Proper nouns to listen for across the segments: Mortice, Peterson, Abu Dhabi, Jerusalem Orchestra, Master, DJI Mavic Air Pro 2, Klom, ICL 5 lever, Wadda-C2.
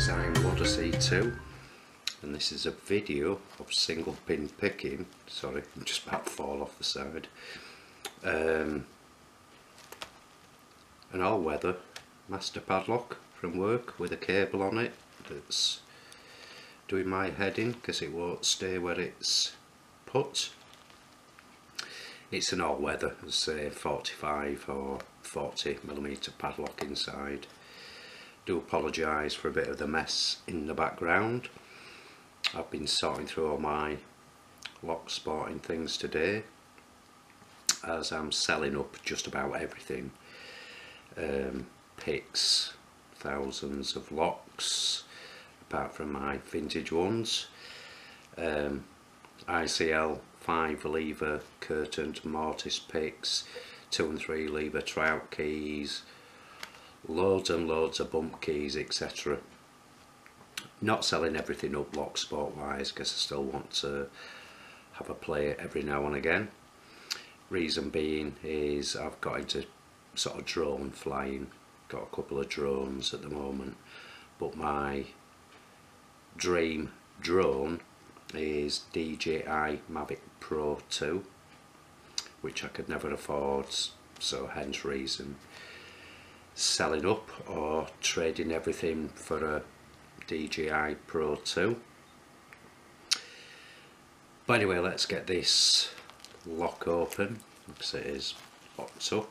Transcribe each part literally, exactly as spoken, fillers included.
design Wadda-C two, and this is a video of single pin picking. Sorry, I'm just about to fall off the side. Um, an all-weather master padlock from work with a cable on it that's doing my head in because it won't stay where it's put. It's an all-weather, say forty-five or forty millimeter padlock inside. Do apologise for a bit of the mess in the background. I've been sorting through all my lock sporting things today, as I'm selling up just about everything. Um, picks, thousands of locks, apart from my vintage ones. Um, I C L five lever curtained mortise picks, two and three lever trout keys, loads and loads of bump keys, etc. Not selling everything up lock sport wise because I still want to have a play every now and again. Reason being is I've got into sort of drone flying, got a couple of drones at the moment, but my dream drone is D J I Mavic Pro two, which I could never afford, so hence reason selling up or trading everything for a D J I Pro two. But anyway, let's get this lock open because it is locked up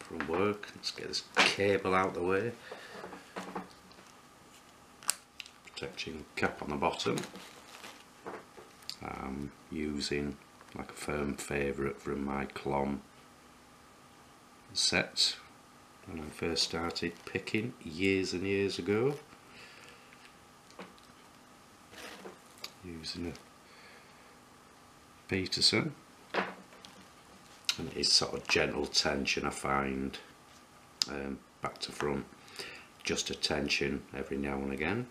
from work. Let's get this cable out the way, protection cap on the bottom. I'm using like a firm favourite from my Klom set when I first started picking years and years ago. Using a Peterson, and it is sort of gentle tension I find, um, back to front, just a tension every now and again.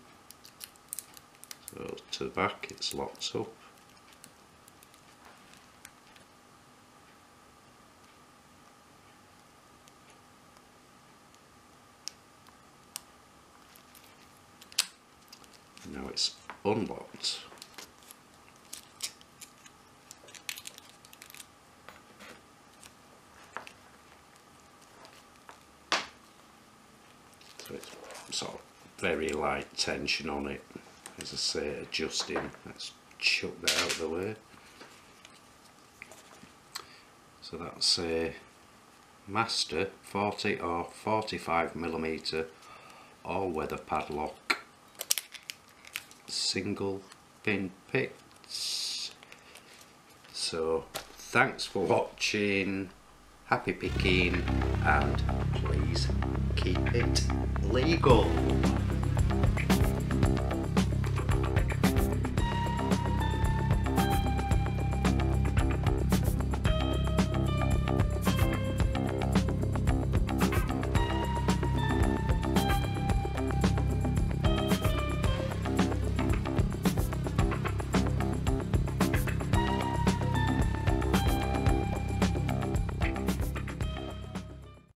So to the back, it's locked up. Now it's unlocked. So it's sort of very light tension on it, as I say, adjusting. Let's chuck that out of the way. So that's a Master forty or forty-five millimeter all-weather padlock, single pin picks. So thanks for watching, happy picking, and please keep it legal.